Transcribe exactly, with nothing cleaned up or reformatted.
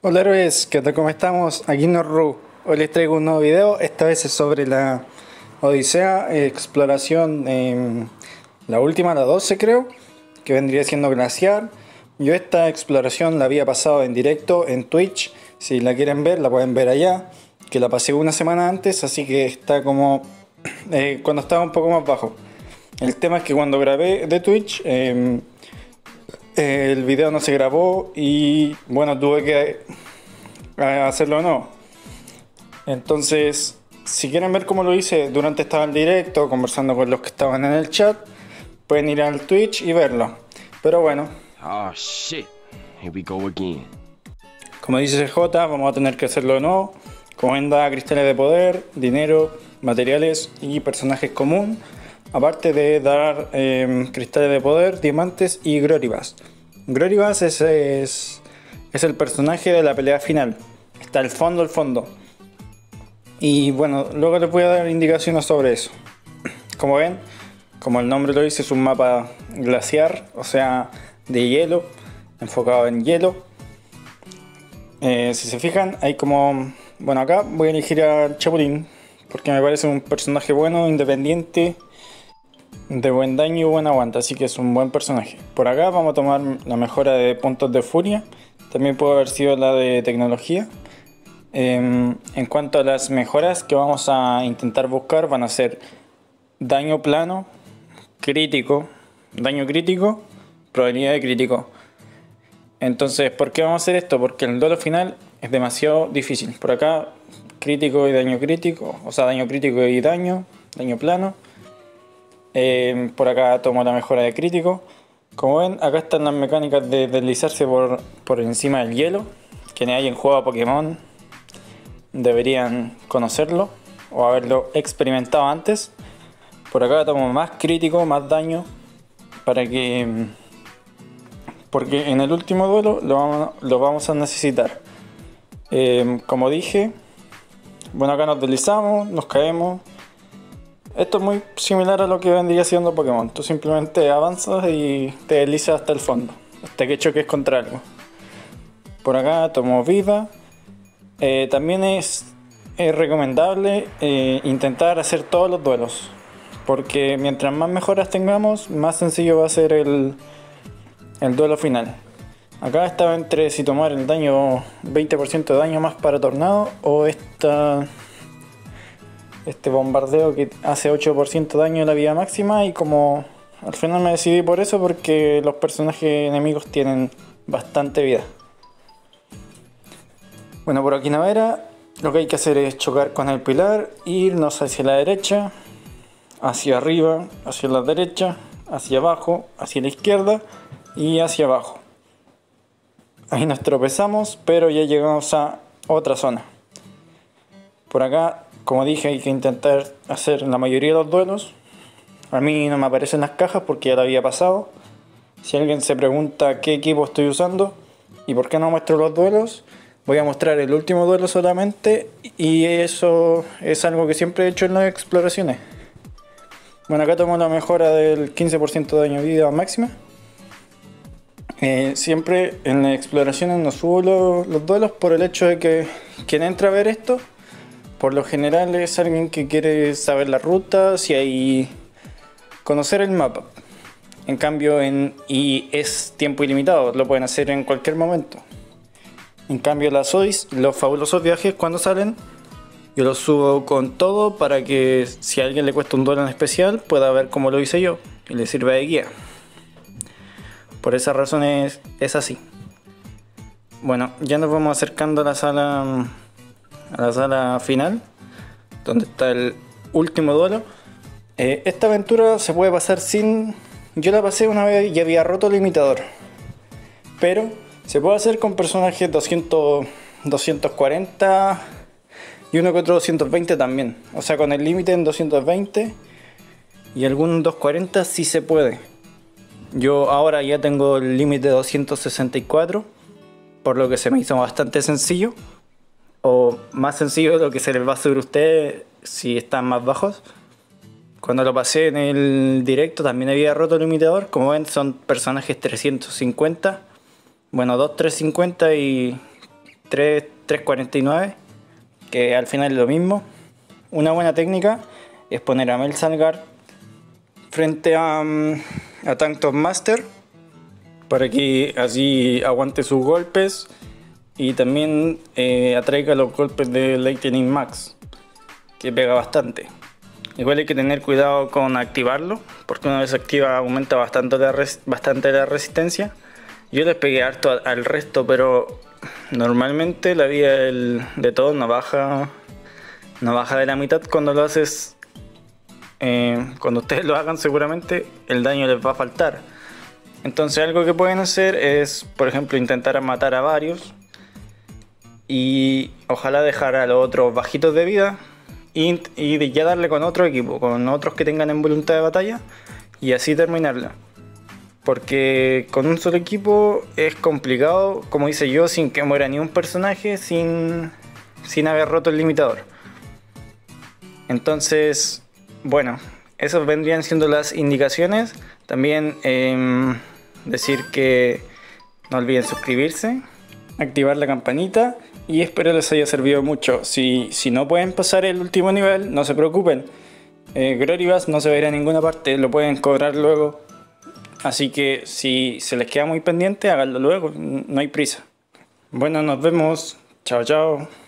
Hola héroes, ¿qué tal? ¿Cómo estamos? Aquí Nozru. Hoy les traigo un nuevo video, esta vez es sobre la Odisea, eh, exploración, eh, la última, la doce creo, que vendría siendo Glaciar. Yo esta exploración la había pasado en directo en Twitch, si la quieren ver la pueden ver allá, que la pasé una semana antes, así que está como eh, cuando estaba un poco más bajo. El tema es que cuando grabé de Twitch, eh, el video no se grabó y bueno, tuve que hacerlo o no. Entonces, si quieren ver cómo lo hice durante estaba en directo, conversando con los que estaban en el chat, pueden ir al Twitch y verlo. Pero bueno. Oh, shit. Here we go again. Como dice C J, vamos a tener que hacerlo o no. Comenda, cristales de poder, dinero, materiales y personajes común. Aparte de dar eh, cristales de poder, diamantes y Groribas. Groribas es, es, es el personaje de la pelea final. Está al fondo, al fondo. Y bueno, luego les voy a dar indicaciones sobre eso. Como ven, como el nombre lo dice, es un mapa glaciar, o sea, de hielo, enfocado en hielo. Eh, si se fijan, hay como... Bueno, acá voy a elegir a Chapulín, porque me parece un personaje bueno, independiente, de buen daño y buen aguante, así que es un buen personaje. Por acá vamos a tomar la mejora de puntos de furia, también puede haber sido la de tecnología. Eh, en cuanto a las mejoras que vamos a intentar buscar, van a ser daño plano, crítico, daño crítico, probabilidad de crítico. Entonces, ¿por qué vamos a hacer esto? Porque el duelo final es demasiado difícil. Por acá, crítico y daño crítico, o sea, daño crítico y daño, daño plano. Eh, por acá tomo la mejora de crítico. Como ven, acá están las mecánicas de deslizarse por, por encima del hielo. Quienes hayan jugado a Pokémon deberían conocerlo o haberlo experimentado antes. Por acá tomo más crítico, más daño, para que... porque en el último duelo lo vamos, lo vamos a necesitar. Eh, como dije, bueno, acá nos deslizamos, nos caemos. Esto es muy similar a lo que vendría siendo Pokémon. Tú simplemente avanzas y te deslizas hasta el fondo, hasta que choques contra algo. Por acá tomo vida. Eh, también es, es recomendable eh, intentar hacer todos los duelos, porque mientras más mejoras tengamos, más sencillo va a ser el, el duelo final. Acá estaba entre si tomar el daño veinte por ciento de daño más para Tornado o esta... este bombardeo que hace ocho por ciento daño a la vida máxima, y como al final me decidí por eso porque los personajes enemigos tienen bastante vida. Bueno, por aquí Navera, lo que hay que hacer es chocar con el pilar, irnos hacia la derecha, hacia arriba, hacia la derecha, hacia abajo, hacia la izquierda y hacia abajo. Ahí nos tropezamos, pero ya llegamos a otra zona. Por acá, como dije, hay que intentar hacer la mayoría de los duelos. A mí no me aparecen las cajas porque ya la había pasado. Si alguien se pregunta qué equipo estoy usando y por qué no muestro los duelos, voy a mostrar el último duelo solamente, y eso es algo que siempre he hecho en las exploraciones. Bueno, acá tomo la mejora del quince por ciento de daño vida máxima. Eh, siempre en las exploraciones no subo los, los duelos por el hecho de que quien entra a ver esto por lo general es alguien que quiere saber la ruta, si hay, conocer el mapa. En cambio, en, y es tiempo ilimitado, lo pueden hacer en cualquier momento. En cambio, las O Is, los fabulosos viajes, cuando salen, yo los subo con todo para que si a alguien le cuesta un duelo en especial, pueda ver cómo lo hice yo y le sirva de guía. Por esas razones es así. Bueno, ya nos vamos acercando a la sala... a la sala final, donde está el último duelo. Eh, esta aventura se puede pasar sin... yo la pasé una vez y había roto el limitador, pero se puede hacer con personajes doscientos, doscientos cuarenta y uno que otro doscientos veinte también, o sea, con el límite en doscientos veinte y algún doscientos cuarenta sí se puede. Yo ahora ya tengo el límite de doscientos sesenta y cuatro, por lo que se me hizo bastante sencillo, o más sencillo de lo que se les va a subir a ustedes si están más bajos. Cuando lo pasé en el directo también había roto el limitador. Como ven, son personajes trescientos cincuenta, bueno, dos, trescientos cincuenta y tres cuarenta y nueve, que al final es lo mismo. Una buena técnica es poner a Mel Salgard frente a, a tantos Master, para que así aguante sus golpes y también eh, atraiga los golpes de Lightning Max, que pega bastante. Igual hay que tener cuidado con activarlo, porque una vez activa aumenta bastante la, res bastante la resistencia. Yo les pegué harto al resto, pero normalmente la vida del, de todos no baja, no baja de la mitad cuando lo haces. Eh, cuando ustedes lo hagan, seguramente el daño les va a faltar. Entonces algo que pueden hacer es, por ejemplo, intentar matar a varios y ojalá dejar a los otros bajitos de vida y, y ya darle con otro equipo, con otros que tengan en voluntad de batalla, y así terminarla. Porque con un solo equipo es complicado, como hice yo, sin que muera ni un personaje, sin, sin haber roto el limitador. Entonces, bueno, esas vendrían siendo las indicaciones. También eh, decir que no olviden suscribirse, activar la campanita, y espero les haya servido mucho. Si, si no pueden pasar el último nivel, no se preocupen. Eh, Groribas no se verá en ninguna parte, lo pueden cobrar luego. Así que si se les queda muy pendiente, háganlo luego, no hay prisa. Bueno, nos vemos. Chao, chao.